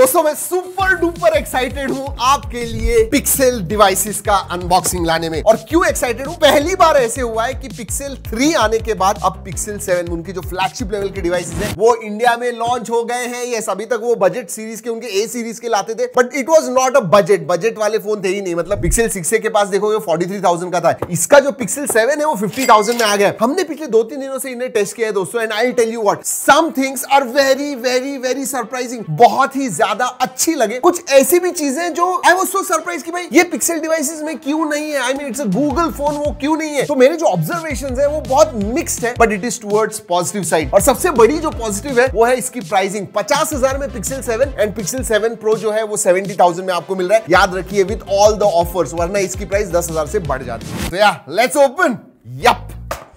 दोस्तों मैं super duper excited हूँ आपके लिए पिक्सेल डिवाइसेस का अनबॉक्सिंग लाने में। और क्यों एक्साइटेड हूँ, पहली बार ऐसे हुआ है कि पिक्सेल 3 आने के बाद अब पिक्सेल 7 उनकी जो फ्लैगशिप लेवल के डिवाइसेस हैं वो इंडिया में लॉन्च हो गए हैं। ये अभी तक वो बजट सीरीज के, उनके ए सीरीज के लाते थे, but it was not a budget वाले फोन थे ही नहीं। मतलब पिक्सेल 6 के पास देखोगे 43,000 का था, इसका जो पिक्सेल 7 है वो 50,000 में आ गया। हमने पिछले 2-3 दिनों से इन्हें टेस्ट किया है दोस्तों, and I tell you what, some things are very very very surprising, बहुत ही ज्यादा अच्छी लगे। कुछ ऐसी भी चीजें जो आई वाज सो सरप्राइज कि भाई ये पिक्सेल डिवाइसेस में क्यों नहीं है, I mean it's a Google phone, वो क्यों नहीं है। तो मेरे जो ऑब्जर्वेशंस हैं वो बहुत मिक्स्ड है, but it is towards positive side. और सबसे बड़ी जो पॉजिटिव है वो है इसकी प्राइसिंग, 50,000 में पिक्सेल 7 एंड पिक्सेल 7 प्रो जो है वो 70,000 में आपको मिल रहा है। याद रखिए विद ऑल द ऑफर्स, वरना इसकी प्राइस 10,000 से बढ़ जाती है। तो यार let's open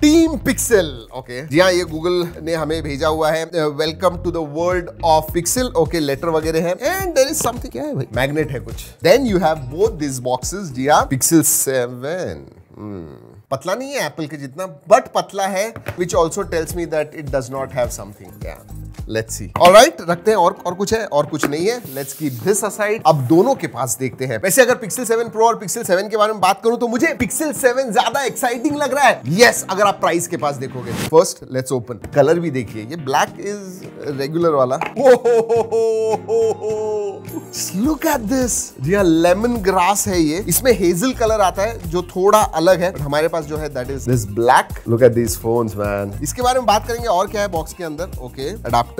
team Pixel. Okay जी हाँ, ये गूगल ने हमें भेजा हुआ है, welcome to the world of Pixel. Okay letter वगैरह है, एंड देयर इज समथिंग, क्या है भाई, मैग्नेट है कुछ। Then you have both this boxes. जी हाँ, पिक्सेल 7 पतला नहीं है एप्पल के जितना, बट पतला है, which also tells me that it does not have something. या लेट्स सी, ऑलराइट रखते हैं। और कुछ है और कुछ नहीं है, लेट्स कीप दिस असाइड। अब दोनों के पास देखते हैं। वैसे अगर पिक्सेल 7 प्रो और पिक्सेल 7 के बारे में बात करूं तो मुझे पिक्सेल 7 ज्यादा एक्साइटिंग लग रहा है। यस, अगर आप प्राइस के पास देखोगे। फर्स्ट लेट्स ओपन, कलर भी देखिए, ये ब्लैक इज रेगुलर वाला। लुक एट दिस, जी हां, लेमन ग्रास है ये, इसमें हेजल कलर आता है जो थोड़ा अलग है, हमारे पास जो है that is this black. Look at this phones man. इसके बारे में बात करेंगे और क्या है बॉक्स के अंदर। ओके, अडाप्ट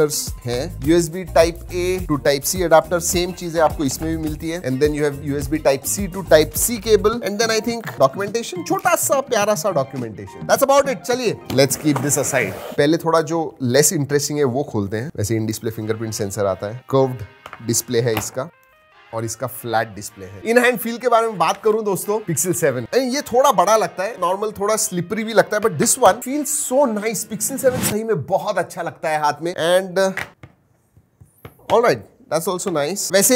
है USB Type A to Type C adapter, same चीज है, आपको इसमें भी मिलती है। and then you have USB Type C to Type C cable, and then I think documentation, छोटा सा प्यारा सा documentation. That's about it. चलिए, let's keep this aside. पहले थोड़ा जो less interesting है वो खोलते हैं। वैसे इन डिस्प्ले फिंगरप्रिंट सेंसर आता है, कर्व्ड डिस्प्ले है इसका और इसका फ्लैट डिस्प्ले है। इन हैंड फील के बारे में बात करूं दोस्तों, पिक्सेल 7 ये थोड़ा बड़ा लगता है, नॉर्मल थोड़ा स्लिपरी भी लगता है, but this one feel so nice. Pixel 7 सही में बहुत अच्छा लगता है हाथ में, and alright That's also nice. वैसे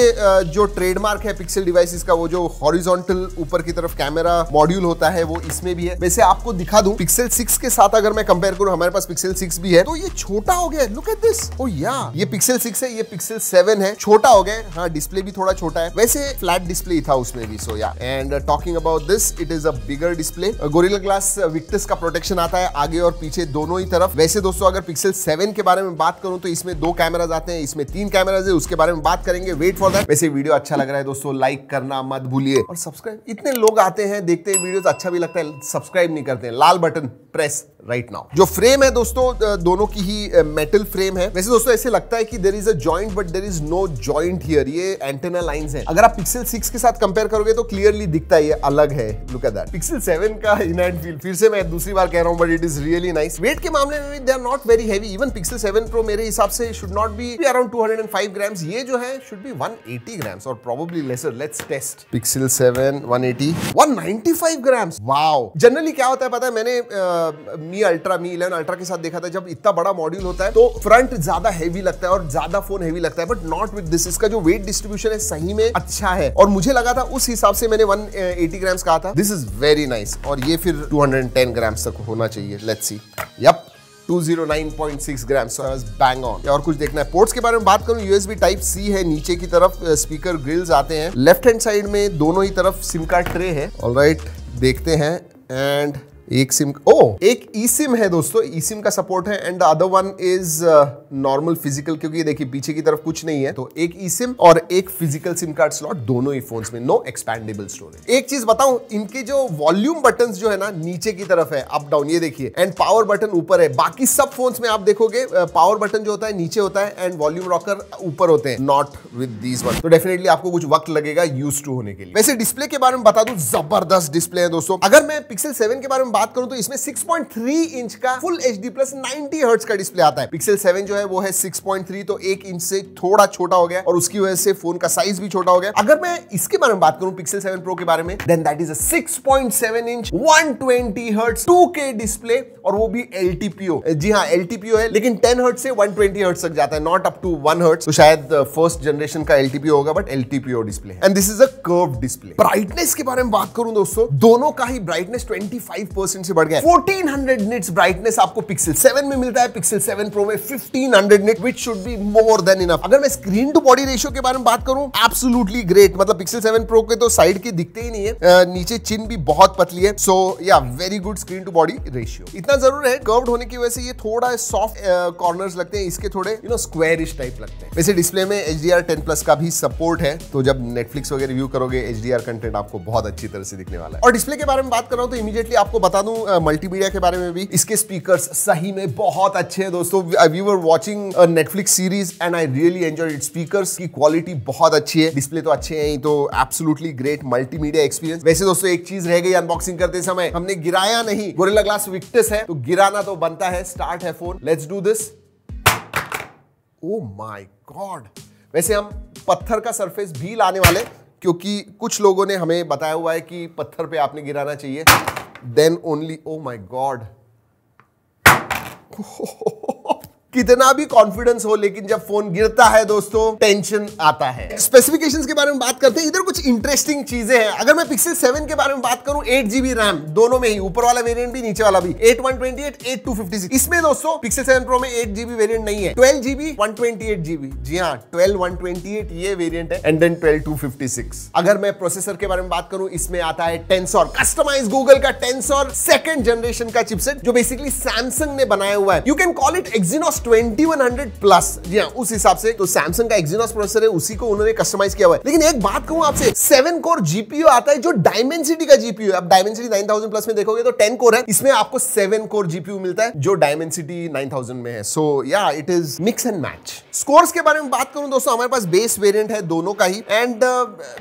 जो ट्रेडमार्क है पिक्सेल डिवाइसेस का, वो जो हॉरिजॉन्टल ऊपर की तरफ कैमरा मॉड्यूल होता है वो इसमें भी है। वैसे आपको दिखा दूं, पिक्सेल 6 के साथ अगर मैं कंपेयर करूं, हमारे पास पिक्सेल 6 भी है, तो ये छोटा हो गया। लुक एट दिस, ओ या, ये पिक्सेल 6 है, ये पिक्सेल 7 है, छोटा हो गया। हाँ, डिस्प्ले भी थोड़ा छोटा है, वैसे फ्लैट डिस्प्ले था उसमें भी। So yeah, and talking about this, it is a bigger display. Gorilla Glass Victus का प्रोटेक्शन आता है आगे और पीछे दोनों ही तरफ। वैसे दोस्तों अगर पिक्सेल 7 के बारे में बात करूं तो इसमें 2 कैमराज आते हैं, इसमें 3 कैमराज है, उसके बारे में बात करेंगे, वेट फॉर दैट। वैसे वीडियो अच्छा लग रहा है दोस्तों, लाइक करना मत भूलिए और सब्सक्राइब। इतने लोग आते हैं, देखते हैं वीडियोस, अच्छा भी लगता है, सब्सक्राइब नहीं करते हैं। लाल बटन प्रेस राइट नाउ। जो फ्रेम है दोस्तों, दोनों की ही मेटल फ्रेम है। वैसे दोस्तों ऐसे लगता है कि there is a joint, but there is no joint here, ये एंटेना लाइंस हैं। अगर आप पिक्सेल 6 के साथ कंपेयर करोगे तो क्लियरली दिखता है ये अलग है। Look at that. पिक्सेल 7 का इन हैंड फील, फिर से मैं दूसरी बार कह रहा हूं, but it is really nice. Weight के मामले में they are not very heavy, even Pixel 7 Pro मेरे हिसाब से should not be around 205 grams, ये जो है शुड बी 180 ग्राम्स और probably lesser. Let's test Pixel 7 180 195 grams. Wow, generally क्या होता है पता है, मैंने मी 11 अल्ट्रा के साथ देखा था, जब इतना बड़ा मॉड्यूल होता है तो फ्रंट ज्यादा हेवी लगता है और ज्यादा फोन हेवी लगता है, बट नॉट विद दिस। इसका जो वेट डिस्ट्रीब्यूशन है सही में अच्छा है और मुझे लगा था, उस हिसाब से मैंने 180 ग्राम्स कहा था। This is very nice. और ये फिर 210 ग्राम्स तक होना चाहिए। Let's see, yup 209.6 gram, so I was bang on. और कुछ देखना है। पोर्ट्स के बारे में बात करूं, यूएसबी टाइप सी है, नीचे की तरफ स्पीकर ग्रिल्स आते हैं, लेफ्ट हैंड साइड में दोनों ही तरफ सिम कार्ड ट्रे है। ऑलराइट, देखते हैं। एंड एक सिम, ओ एक ई सिम है दोस्तों, ई सिम का सपोर्ट है, and the other one is normal physical, क्योंकि देखिए पीछे की तरफ कुछ नहीं है, तो एक ई सिम और एक फिजिकल सिम कार्ड स्लॉट दोनों ही फोन्स में। No expendable storage. एक चीज बताऊं, इनके जो वॉल्यूम बटन जो है ना नीचे की तरफ है, अप डाउन ये देखिए, एंड पावर बटन ऊपर है। बाकी सब फोन्स में आप देखोगे पावर बटन जो होता है नीचे होता है एंड वॉल्यूम रॉकर ऊपर होते हैं, नॉट विद दीज वन। तो डेफिनेटली आपको कुछ वक्त लगेगा यूज टू होने के लिए। वैसे डिस्प्ले के बारे में बता दूं, जबरदस्त डिस्प्ले है दोस्तों। अगर मैं पिक्सेल 7 के बारे में बात करूं तो इसमें 6.3 इंच का फुल एचडी प्लस 90 हर्ट्ज का डिस्प्ले आता है। पिक्सेल 7 जो है वो है 6.3, तो 1 इंच से थोड़ा छोटा हो गया और उसकी वजह से फोन का साइज भी छोटा हो गया। अगर मैं इसके बारे में बात करूं पिक्सेल 7 प्रो के बारे में, then that is a 6.7 inch 120 hertz 2K display और वो भी LTPO। जी हां, LTPO है, लेकिन 10 हर्ट्ज से 120 हर्ट्ज तक जाता है, नॉट अप टू 1 हर्ट्ज। तो शायद फर्स्ट जनरेशन का LTPO होगा, बट LTPO डिस्प्ले है, and this is a curved display. Brightness के बारे में बात करूं दोस्तों, दोनों का ही ब्राइटनेस 25% से बढ़ गया है। 1400 निट्स ब्राइटनेस आपको पिक्सेल 7 में मिलता है, पिक्सेल 7 प्रो में 1500 1500 nits, which should be more than enough। अगर मैं स्क्रीन टू बॉडी रेशियो के बारे में बात करूं, एब्सोल्युटली ग्रेट। मतलब पिक्सल 7 प्रो के तो साइड के दिखते ही नहीं है, नीचे चिन भी बहुत पतली है। So yeah very good screen to body ratio. इतना जरूर है कर्व्ड होने की वजह से ये थोड़ा सॉफ्ट कॉर्नर्स लगते हैं, इसके थोड़े स्क्वायरिश टाइप लगते हैं। वैसे डिस्प्ले में HDR 10 प्लस का भी सपोर्ट है, तो जब नेटफ्लिक्स वगैरह रिव्यू करोगे HDR कंटेंट आपको बहुत अच्छी तरह से दिखने वाला है। और डिस्प्ले के बारे में बात कर रहा हूं तो इमीडिएटली आपको बता दूं मल्टीमीडिया के बारे में भी। इसके स्पीकर्स सही में बहुत अच्छे हैं दोस्तों। We were watching Netflix series and I really enjoyed it. Speakers की क्वालिटी बहुत अच्छी है, डिस्प्ले तो अच्छे हैं ही, तो एब्सोल्युटली ग्रेट मल्टीमीडिया एक्सपीरियंस। वैसे दोस्तों एक चीज रह गई अनबॉक्सिंग करते समय, हमने गिराया नहीं। गोरिल्ला ग्लास विक्टस है तो गिराना तो बनता है। स्टार्ट है phone, let's do this. Oh my god, वैसे हम पत्थर का सरफेस भी लाने वाले, क्योंकि कुछ लोगों ने हमें बताया हुआ है कि पत्थर पे आपने गिराना चाहिए, then only. Oh my god, कितना भी कॉन्फिडेंस हो लेकिन जब फोन गिरता है दोस्तों टेंशन आता है। स्पेसिफिकेशंस के बारे में बात करते हैं, इधर कुछ इंटरेस्टिंग चीजें हैं। अगर मैं पिक्सल 7 के बारे में बात करूं, 8GB रैम दोनों में ही, ऊपर वाला वेरिएंट भी नीचे वाला भी, 8128 8256। इसमें दोस्तों पिक्सल 7 प्रो में 8GB वेरिएंट नहीं है, 12GB 128GB। जी हां, 12128 ये वेरिएंट है एंड देन 12256। अगर मैं प्रोसेसर के बारे में बात करूं, इसमें आता है टेंसर, कस्टमाइज गूगल का टेंसर 2nd जनरेशन का चिपसेट, जो बेसिकली सैमसंग ने बनाया हुआ है। You can call it Exynos 2100 plus. जी हां, उस हिसाब से तो सैमसंग का एक्जिनोस प्रोसेसर है, उसी को उन्होंने कस्टमाइज किया हुआ है। लेकिन एक बात कहूं आपसे, 7 कोर जीपीयू आता है जो डायमेंसिटी का जीपीयू है। अब डायमेंसिटी 9000 प्लस में देखोगे तो 10 कोर है, इसमें आपको 7 कोर जीपीयू मिलता है जो डायमेंसिटी 9000 में है। So yeah it is mix and match. Scores के बारे में बात करूं दोस्तों, हमारे पास बेस वेरिएंट है दोनों का ही एंड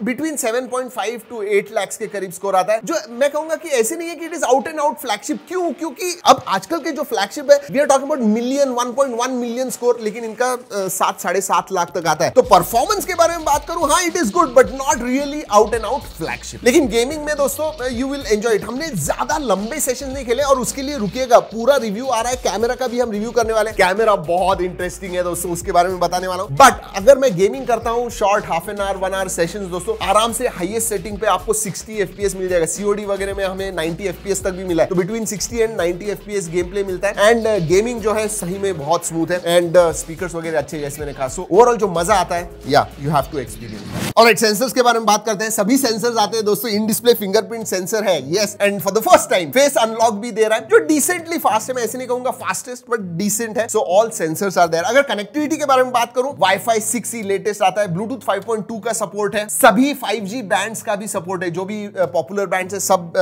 बिटवीन 7.5 टू 8 लाख के करीब स्कोर आता है, जो मैं कहूंगा कि ऐसे नहीं है कि it is out and out flagship. क्यों? क्योंकि अब आजकल के जो फ्लैगशिप है, we are talking about million, 1.1 million score, लेकिन इनका 7-7.5 लाख तक आता है। तो परफॉर्मेंस के बारे में बात करूं, हाँ it is good but not really out and out flagship. लेकिन गेमिंग में दोस्तों यू विल एंजॉय इट। हमने ज्यादा लंबे सेशन नहीं खेले और उसके लिए रुकिएगा, पूरा रिव्यू आ रहा है। कैमरा का भी हम रिव्यू करने वाले हैं, कैमरा बहुत इंटरेस्टिंग है दोस्तों, उसके बारे में बताने वाला हूं। बट अगर मैं गेमिंग करता हूं short half an hour 1 hour sessions दोस्तों, आराम से हाईएस्ट सेटिंग पे आपको 60 FPS मिल जाएगा। सीओडी वगैरह में हमें 90 FPS तक भी मिला है, तो between 60 and 90 FPS game play मिलता है एंड गेमिंग जो है सही में बहुत स्मूथ है एंड स्पीकर्स वगैरह अच्छे जैसे मैंने कहा। सो ओवरऑल जो मजा आता है, yeah you have to experience. Alright, sensors के बारे में बात करते हैं। सभी सेंसर्स आते हैं दोस्तों, इन डिस्प्ले फिंगरप्रिंट सेंसर है, yes, and for the first time face unlock भी दे रहा है, जो डिसेंटली फास्ट है। मैं ऐसे नहीं कहूंगा फास्टेस्ट बट डिसेंट है। So all sensors are there. अगर कनेक्टिविटी के बारे में बात करूं, वाईफाई 6 ही लेटेस्ट आता है, ब्लूटूथ 5.2 का सपोर्ट है, सभी 5G बैंड्स का भी सपोर्ट है, जो भी पॉपुलर बैंड्स है सब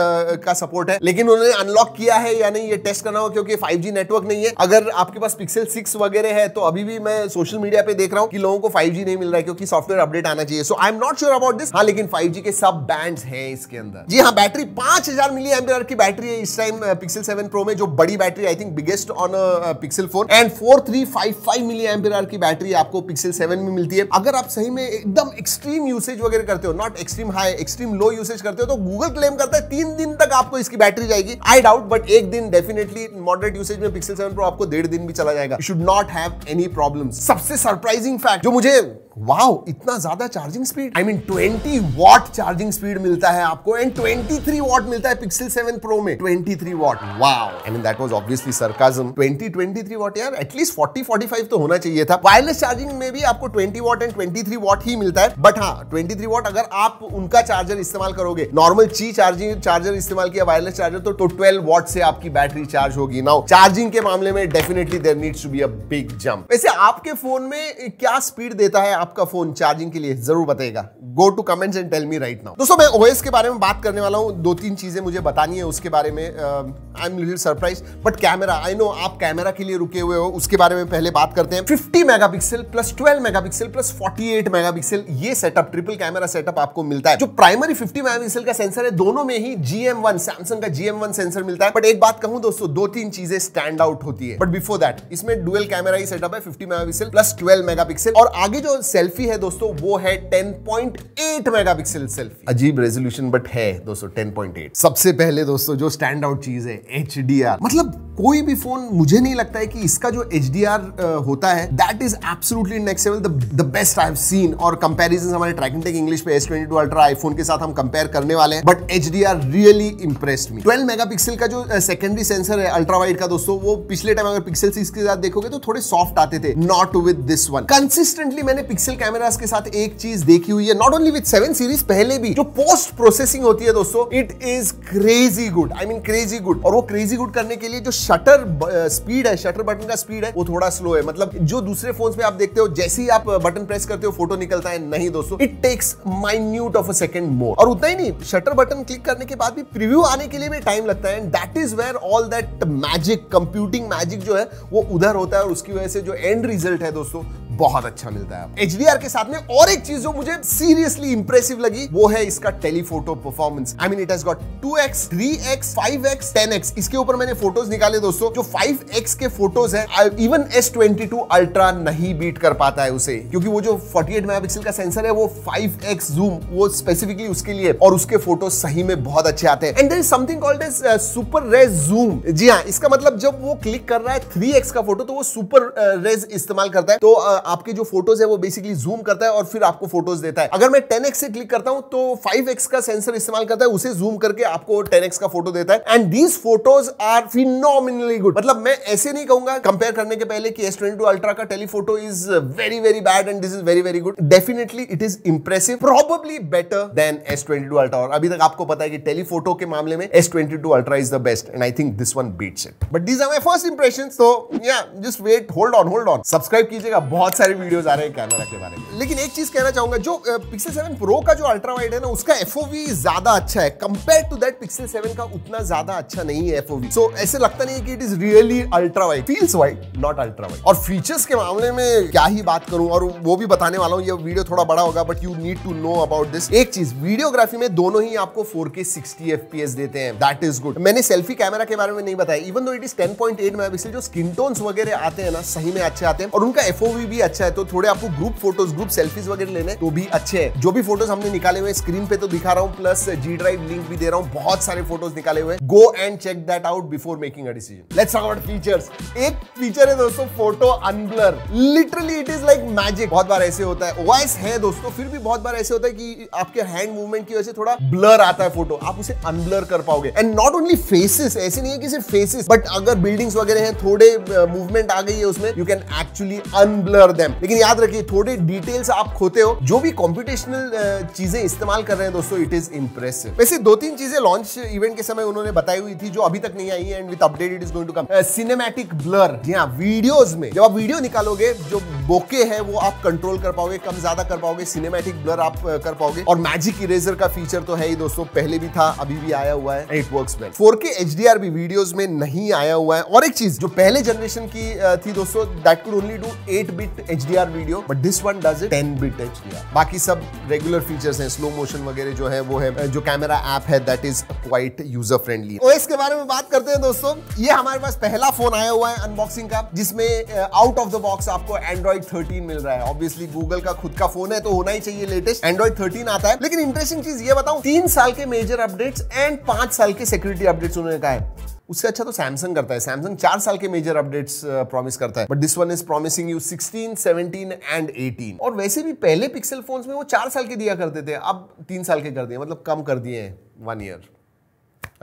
का सपोर्ट है। लेकिन उन्होंने अनलॉक किया है या नहीं ये टेस्ट करना होगा, क्योंकि 5G नेटवर्क नहीं है। अगर आपके पास पिक्सल 6 वगैरह है तो अभी भी मैं सोशल मीडिया पे देख रहा हूं कि लोगों को 5G नहीं मिल रहा है, क्योंकि सॉफ्टवेयर अपडेट आना चाहिए। So I am not sure about this. हां, लेकिन 5G के सब बैंड्स हैं इसके अंदर। जी हां, बैटरी 5000 mAh की बैटरी है इस टाइम पिक्सल 7 प्रो में, जो बड़ी battery, I think biggest on Pixel 4, and 4355 mAh की बैटरी आपको पिक्सल 7 में मिलती है। अगर आप सही में एकदम एक्सट्रीम यूसेज वगैरह करते हो, not extreme high, extreme low usage करते हो, तो गूगल क्लेम करता है 3 दिन तक आपको इसकी बैटरी जाएगी। आई डाउट, बट एक दिन डेफिनेटली मॉडरेट यूसेज में पिक्सल 7 प्रो आपको 1.5 दिन भी चला जाएगा। You should not have any problems. सबसे सरप्राइजिंग फैक्ट जो मुझे, वाओ, इतना ज्यादा charging speed, I mean 20 watt charging speed मिलता है आपको एंड 23 वाट मिलता है पिक्सल 7 प्रो में। 23 watt, wow, I mean that was obviously sarcasm. 23 watt यार, एटलीस्ट 40-45 तो होना चाहिए था। वायरलेस चार्जिंग में भी आपको 20 वाट एंड 23 वाट ही मिलता है, बट हाँ 23 वाट अगर आप उनका चार्जर इस्तेमाल करोगे, नॉर्मल ची चार्जर इस्तेमाल किया वायरलेस चार्जर, तो 12 वाट से आपकी बैटरी चार्ज होगी। नाउ चार्जिंग के मामले में definitely there needs to be a big jump. वैसे आपके फोन में क्या स्पीड देता है आपका फोन चार्जिंग के लिए, जरूर बताएगा। Go to comments and tell me right now. दोस्तों मैं ओएस के बारे में बात करने वाला हूं, 2-3 चीजें मुझे बतानी है उसके बारे में। I am little surprise, but camera, I know आप कैमरा के लिए रुके हुए हो, उसके बारे में पहले बात करते हैं। 50 megapixel plus 12 megapixel plus 48 megapixel ये सेटअप, ट्रिपल कैमरा सेटअप आपको मिलता है। जो प्राइमरी 50 मेगापिक्सल का सेंसर है, दोनों में ही GM1 सैमसंग का GM1 सेंसर मिलता है। बट एक बात कहूं दोस्तों, 2-3 चीजें स्टैंड आउट होती है, बट बिफोर दैट इसमें डुअल कैमरा ही सेटअप है, 50 मेगापिक्सल प्लस 12 मेगापिक्सल, और आगे जो सेल्फी है दोस्तों वो है 10.8 मेगापिक्सल सेल्फी। अजीब रेजोल्यूशन बट है दोस्तों 10.8। सबसे पहले दोस्तों जो स्टैंड आउट चीज है HDR, मतलब कोई भी फोन मुझे नहीं लगता है कि इसका जो HDR होता है that is absolutely next level, the best I have seen. और कंपैरिजन हमारे ट्रैकिन टेक इंग्लिश पे S22 Ultra आईफोन के साथ हम कंपेयर करने वाले हैं, but HDR really impressed me. 12 megapixel का जो सेकेंडरी सेंसर है अल्ट्रा वाइड का दोस्तों, वो पिछले टाइम अगर पिक्सल 6 के साथ देखोगे तो थोड़े सॉफ्ट आते थे, not with this one. Consistently मैंने पिक्सल कैमरास के साथ एक चीज देखी हुई है, नॉट ओनली विद 7 सीरीज, पहले भी जो पोस्ट प्रोसेसिंग होती है दोस्तों, it is crazy good, I mean crazy good. और वो क्रेजी गुड करने के लिए जो शटर स्पीड है, शटर बटन का स्पीड है, वो थोड़ा स्लो है। मतलब जो दूसरे फोन्स में आप देखते हो जैसे ही आप बटन प्रेस करते हो फोटो निकलता है, नहीं दोस्तों, it takes minute of a second more. और उतना ही नहीं, शटर बटन क्लिक करने के बाद भी प्रीव्यू आने के लिए भी टाइम लगता है, and that is where all that magic, computing magic जो है वो उधर होता है, और उसकी वजह से जो एंड रिजल्ट है दोस्तों बहुत अच्छा मिलता है HDR के साथ में। और एक चीज जो मुझे सीरियसली इंप्रेसिव लगी वो है इसका telephoto performance. I mean it has got 2x, 3x, 5x, 10x। इसके ऊपर मैंने फोटोज निकाले दोस्तों, जो 5x के फोटोज हैं इवन S22 Ultra नहीं बीट कर पाता है उसे, क्योंकि वो जो 48 मेगापिक्सल का सेंसर है वो 5x जूम, वो स्पेसिफिकली उसके लिए, और उसके फोटोज सही में बहुत अच्छे आते हैं। And there is something called as super res zoom. जी हाँ, इसका मतलब जब वो क्लिक कर रहा है 3x का फोटो तो वो सुपर रेज इस्तेमाल करता है, तो आपके जो फोटोज है वो बेसिकली जूम करता है और फिर आपको फोटोज देता है। अगर मैं 10x से क्लिक करता हूं तो 5x का सेंसर इस्तेमाल करता है, उसे जूम करके आपको 10x का फोटो देता है। And these photos are phenomenally good. मतलब मैं ऐसे नहीं कहूंगा कंपेयर करने के पहले कि S22 Ultra का telephoto is very very bad and this is very very good. Definitely it is impressive, probably better than S22 Ultra। और अभी तक आपको पता है कि टेलीफोटो के मामले में S22 Ultra is the best, and I think this one beats it. But these are my first impressions, so yeah just wait, hold on hold on, subscribe कीजिएगा, बहुत सारे वीडियोस आ रहे हैं कैमरा के बारे में। लेकिन एक चीज कहना चाहूंगा, जो पिक्सल 7 प्रो का जो अल्ट्रा वाइड है ना, उसका एफओवी ज्यादा अच्छा है कंपेयर टू दैट, पिक्सल 7 का उतना ज्यादा अच्छा नहीं है एफओवी। सो ऐसे लगता नहीं है कि it is really ultra wide, feels wide not ultra wide. और फीचर्स के मामले में क्या ही बात करूं, और वो भी बताने वाला हूं, ये वीडियो थोड़ा बड़ा होगा but you need to know about this. एक चीज, वीडियोग्राफी में दोनों ही आपको 4K 60 FPS देते हैं, दैट इज गुड। मैंने सेल्फी कैमरा के बारे में नहीं बताया, even though it is 10.8 megapixel, जो स्किन टोन्स वगैरह आते हैं ना सही में अच्छे आते हैं, और उनका एफओवी भी अच्छा है। तो थोड़े आपको ग्रुप फोटोज, ग्रुप सेल्फीज वगैरह लेने तो भी अच्छे हैं। जो भी फोटोज हमने निकाले हुए स्क्रीन पे तो दिखा रहा हूं, प्लस जी ड्राइव लिंक भी दे रहा हूं, बहुत सारे फोटोज निकाले हुए, go and check that out before making a decision. Let's talk about features. एक फीचर है दोस्तों photo unblur, literally it is like magic. बहुत बार ऐसे होता है, वॉइस है दोस्तों, फिर भी बहुत बार ऐसे होता है कि आपके हैंड मूवमेंट की वजह से थोड़ा ब्लर आता है फोटो, आप उसे अनब्लर कर पाओगे। एंड नॉट ओनली फेसेस, ऐसे नहीं है कि सिर्फ फेसेस, बट अगर बिल्डिंग्स वगैरह हैं थोड़े मूवमेंट आ गई है उसमें, you can actually unblur them. लेकिन याद रखिए थोड़े डिटेल्स आप खोते हो, जो भी कॉम्पिटिशनल चीजें इस्तेमाल कर रहे हैं दोस्तों, इट इज इंप्रेसिव। वैसे दो तीन चीजें लॉन्च इवेंट के समय उन्होंने बताई हुई थी जो अभी तक नहीं आई है, and with update it is going to come. Cinematic blur, जी हां, वीडियोस में जब आप वीडियो निकालोगे जो बोके है वो आप कंट्रोल कर पाओगे, कम ज्यादा कर पाओगे, सिनेमैटिक ब्लर आप कर पाओगे। और मैजिक इरेजर का फीचर तो है ही दोस्तों, पहले भी था, अभी भी आया हुआ है, it works well. 4K HDR भी वीडियोस में नहीं आया हुआ है। और एक चीज जो पहले जनरेशन की थी दोस्तों, that could only do 8-bit HDR video, but this one does it 10-bit HDR. बाकी सब रेगुलर फीचर्स हैं, स्लो मोशन वगैरह जो है वो है, जो कैमरा ऐप है that is quite user friendly. OS के बारे में बात करते हैं दोस्तों, ये हमारे पास पहला फोन आया हुआ है अनबॉक्सिंग का, जिसमें आउट ऑफ द बॉक्स आपको Android 13 मिल रहा है। ऑब्वियसली गूगल का खुद का फोन है तो होना ही चाहिए लेटेस्ट, Android 13 आता है। लेकिन इंटरेस्टिंग चीज ये बताऊं, 3 साल के मेजर अपडेट्स एंड 5 साल के सिक्योरिटी अपडेट्स उन्होंने कहा है। उससे अच्छा तो सैमसंग करता है, सैमसंग 4 साल के मेजर अपडेट्स प्रॉमिस करता है, but this one is promising you 16, 17 and 18। और वैसे भी पहले पिक्सल फोन्स में वो 4 साल के दिया करते थे, अब 3 साल के कर दिए, मतलब कम कर दिए हैं 1 year.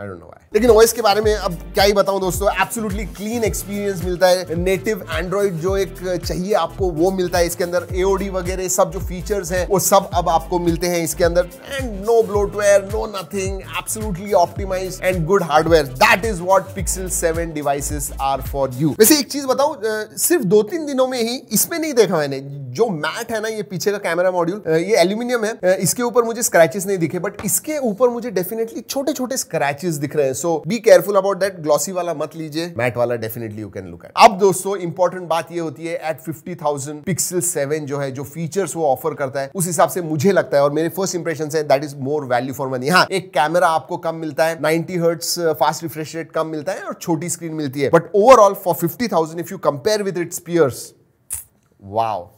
I don't know why. लेकिन OS के बारे में अब क्या ही बताऊं दोस्तों, एब्सोल्युटली क्लीन एक्सपीरियंस मिलता है, नेटिव एंड्रॉइड जो एक चाहिए आपको वो मिलता है इसके अंदर, AOD वगैरह सब जो फीचर्स हैं वो सब अब आपको मिलते हैं इसके अंदर, and no bloatware, no nothing, absolutely optimised and good hardware, that is what pixel 7 devices are for you. वैसे एक चीज बताऊं, सिर्फ 2-3 दिनों में ही इसमें नहीं देखा मैंने, जो मैट है ना ये पीछे का कैमरा मॉड्यूल, ये एल्यूमिनियम है, इसके ऊपर मुझे स्क्रैचेस नहीं दिखे, बट इसके ऊपर मुझे डेफिनेटली छोटे छोटे स्क्रैच दिख रहे हैं, so be careful about that. Glossy वाला मत लीजिए, मैट वाला definitely you can look at. अब दोस्तों इंपॉर्टेंट बात ये होती है, एट 50,000 पिक्सल 7 जो है, जो फीचर्स वो ऑफर करता है उस हिसाब से मुझे लगता है, और मेरे फर्स्ट इंप्रेशन है that is more value for money. हाँ, एक कैमरा आपको कम मिलता है, 90 हर्ट्स फास्ट रिफ्रेश रेट कम मिलता है, और छोटी स्क्रीन मिलती है, but overall for 50,000 if you compare with its peers, wow.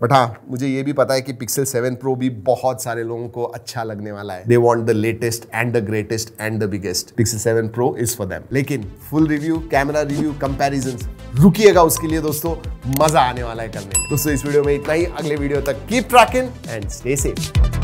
But हाँ मुझे ये भी पता है कि पिक्सल 7 प्रो भी बहुत सारे लोगों को अच्छा लगने वाला है। They want the latest and the greatest and the biggest. Pixel 7 pro is for them. लेकिन full review, camera review, comparisons रुकिएगा उसके लिए दोस्तों, मजा आने वाला है करने में। दोस्तों इस वीडियो में इतना ही, अगले वीडियो तक keep tracking and stay safe.